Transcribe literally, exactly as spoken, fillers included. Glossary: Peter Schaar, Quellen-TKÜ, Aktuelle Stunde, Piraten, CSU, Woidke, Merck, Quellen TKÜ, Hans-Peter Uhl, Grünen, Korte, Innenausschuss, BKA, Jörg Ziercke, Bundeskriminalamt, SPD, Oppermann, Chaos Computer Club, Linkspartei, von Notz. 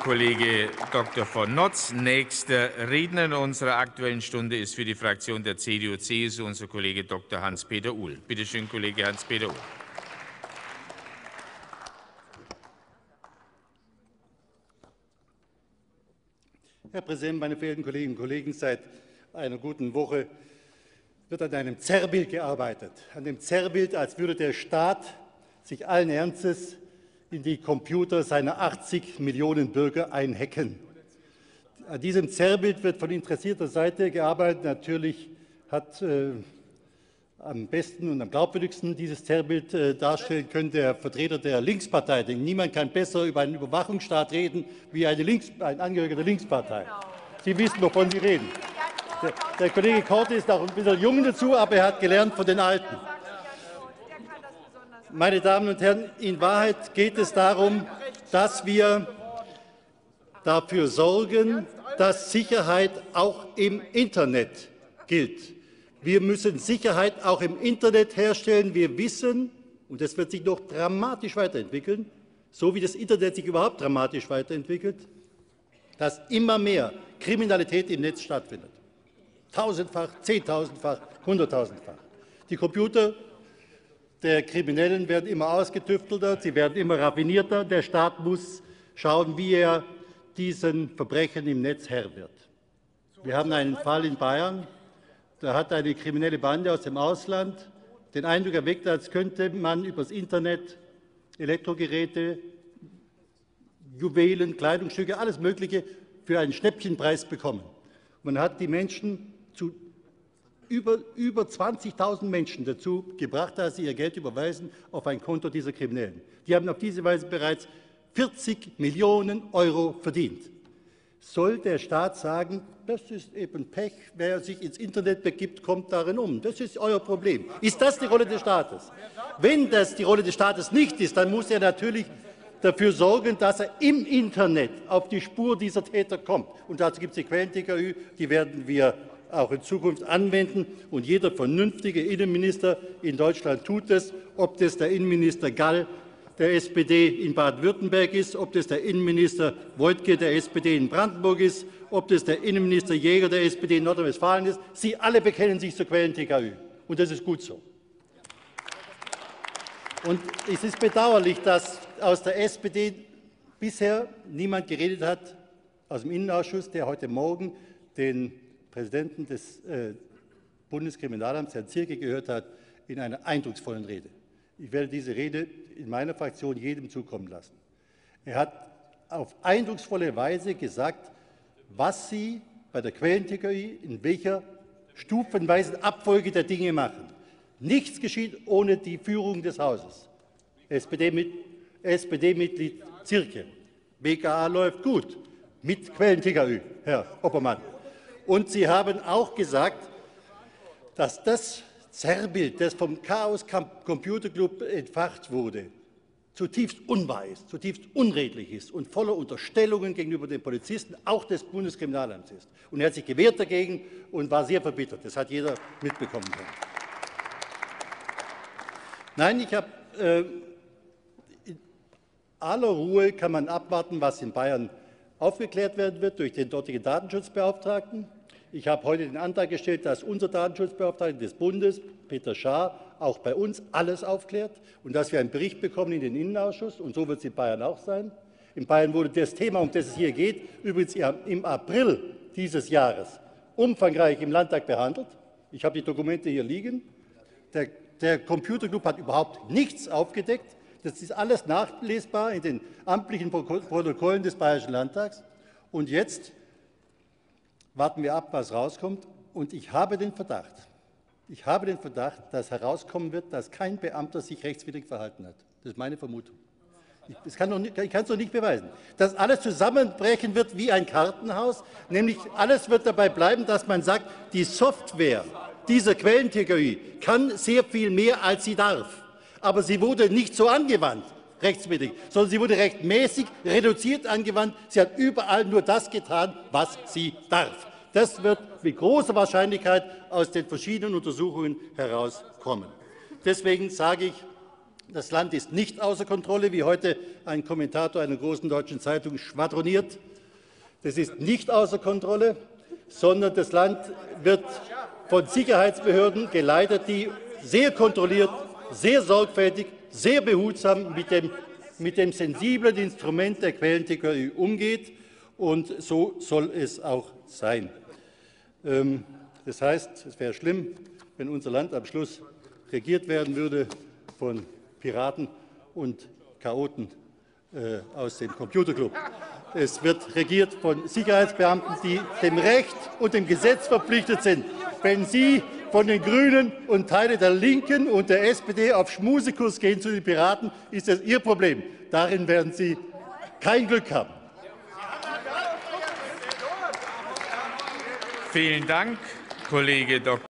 Kollege Doktor von Notz. Nächste Rednerin unserer Aktuellen Stunde ist für die Fraktion der C D U C S U unser Kollege Doktor Hans-Peter Uhl. Bitte schön, Kollege Hans-Peter Uhl. Herr Präsident, meine verehrten Kolleginnen und Kollegen! Seit einer guten Woche wird an einem Zerrbild gearbeitet, an dem Zerrbild, als würde der Staat sich allen Ernstes in die Computer seiner achtzig Millionen Bürger einhacken. An diesem Zerrbild wird von interessierter Seite gearbeitet. Natürlich hat äh, am besten und am glaubwürdigsten dieses Zerrbild äh, darstellen können der Vertreter der Linkspartei. Denn niemand kann besser über einen Überwachungsstaat reden wie eine Links-, ein Angehöriger der Linkspartei. Sie wissen, wovon Sie reden. Der, der Kollege Korte ist auch ein bisschen jung dazu, aber er hat gelernt von den Alten. Meine Damen und Herren, in Wahrheit geht es darum, dass wir dafür sorgen, dass Sicherheit auch im Internet gilt. Wir müssen Sicherheit auch im Internet herstellen. Wir wissen, und das wird sich noch dramatisch weiterentwickeln, so wie das Internet sich überhaupt dramatisch weiterentwickelt, dass immer mehr Kriminalität im Netz stattfindet. Tausendfach, zehntausendfach, hunderttausendfach. Die Computer der Kriminellen werden immer ausgetüftelter, sie werden immer raffinierter. Der Staat muss schauen, wie er diesen Verbrechen im Netz Herr wird. Wir haben einen Fall in Bayern, da hat eine kriminelle Bande aus dem Ausland den Eindruck erweckt, als könnte man übers Internet Elektrogeräte, Juwelen, Kleidungsstücke, alles Mögliche für einen Schnäppchenpreis bekommen. Man hat die Menschen zu über, über zwanzigtausend Menschen dazu gebracht, dass sie ihr Geld überweisen auf ein Konto dieser Kriminellen. Die haben auf diese Weise bereits vierzig Millionen Euro verdient. Soll der Staat sagen, das ist eben Pech, wer sich ins Internet begibt, kommt darin um. Das ist euer Problem. Ist das die Rolle des Staates? Wenn das die Rolle des Staates nicht ist, dann muss er natürlich dafür sorgen, dass er im Internet auf die Spur dieser Täter kommt. Und dazu gibt es die Quellen T K Ü, die werden wir auch in Zukunft anwenden. Und jeder vernünftige Innenminister in Deutschland tut es, ob das der Innenminister Gall der S P D in Baden-Württemberg ist, ob das der Innenminister Woidke der S P D in Brandenburg ist, ob das der Innenminister Jäger der S P D in Nordrhein-Westfalen ist. Sie alle bekennen sich zur Quellen T K Ü. Und das ist gut so. Und es ist bedauerlich, dass aus der S P D bisher niemand geredet hat, aus dem Innenausschuss, der heute Morgen den Präsidenten des äh, Bundeskriminalamts, Herrn Ziercke, gehört hat, in einer eindrucksvollen Rede. Ich werde diese Rede in meiner Fraktion jedem zukommen lassen. Er hat auf eindrucksvolle Weise gesagt, was Sie bei der Quellen T K Ü in welcher stufenweisen Abfolge der Dinge machen. Nichts geschieht ohne die Führung des Hauses. S P D-Mitglied Ziercke. B K A läuft gut mit Quellen T K Ü, Herr Oppermann. Und Sie haben auch gesagt, dass das Zerrbild, das vom Chaos Computer Club entfacht wurde, zutiefst unwahr ist, zutiefst unredlich ist und voller Unterstellungen gegenüber den Polizisten, auch des Bundeskriminalamts ist. Und er hat sich gewehrt dagegen und war sehr verbittert. Das hat jeder mitbekommen können. Nein, ich habe äh, in aller Ruhe kann man abwarten, was in Bayern aufgeklärt werden wird durch den dortigen Datenschutzbeauftragten. Ich habe heute den Antrag gestellt, dass unser Datenschutzbeauftragter des Bundes, Peter Schaar, auch bei uns alles aufklärt und dass wir einen Bericht bekommen in den Innenausschuss. Und so wird es in Bayern auch sein. In Bayern wurde das Thema, um das es hier geht, übrigens im April dieses Jahres umfangreich im Landtag behandelt. Ich habe die Dokumente hier liegen. Der Der Computer Club hat überhaupt nichts aufgedeckt. Das ist alles nachlesbar in den amtlichen Protokollen des Bayerischen Landtags. Und jetzt warten wir ab, was rauskommt. Und ich habe den Verdacht, ich habe den Verdacht, dass herauskommen wird, dass kein Beamter sich rechtswidrig verhalten hat. Das ist meine Vermutung. Ich, das kann noch nicht, ich kann es noch nicht beweisen. Dass alles zusammenbrechen wird wie ein Kartenhaus, nämlich alles wird dabei bleiben, dass man sagt, die Software dieser Quellen T K Ü kann sehr viel mehr, als sie darf. Aber sie wurde nicht so angewandt, rechtswidrig, sondern sie wurde rechtmäßig reduziert angewandt. Sie hat überall nur das getan, was sie darf. Das wird mit großer Wahrscheinlichkeit aus den verschiedenen Untersuchungen herauskommen. Deswegen sage ich, Das Land ist nicht außer Kontrolle, wie heute ein Kommentator einer großen deutschen Zeitung schwadroniert. Das ist nicht außer Kontrolle, sondern das Land wird von Sicherheitsbehörden geleitet, die sehr kontrolliert, sehr sorgfältig, sehr behutsam mit dem, mit dem sensiblen Instrument der Quellen-T K Ü umgeht. Und so soll es auch sein. Das heißt, es wäre schlimm, wenn unser Land am Schluss regiert werden würde von Piraten und Chaoten äh, aus dem Computerclub. Es wird regiert von Sicherheitsbeamten, die dem Recht und dem Gesetz verpflichtet sind. Wenn Sie von den Grünen und Teile der Linken und der S P D auf Schmusekurs gehen zu den Piraten, ist das Ihr Problem. Darin werden Sie kein Glück haben. Vielen Dank, Kollege Doktor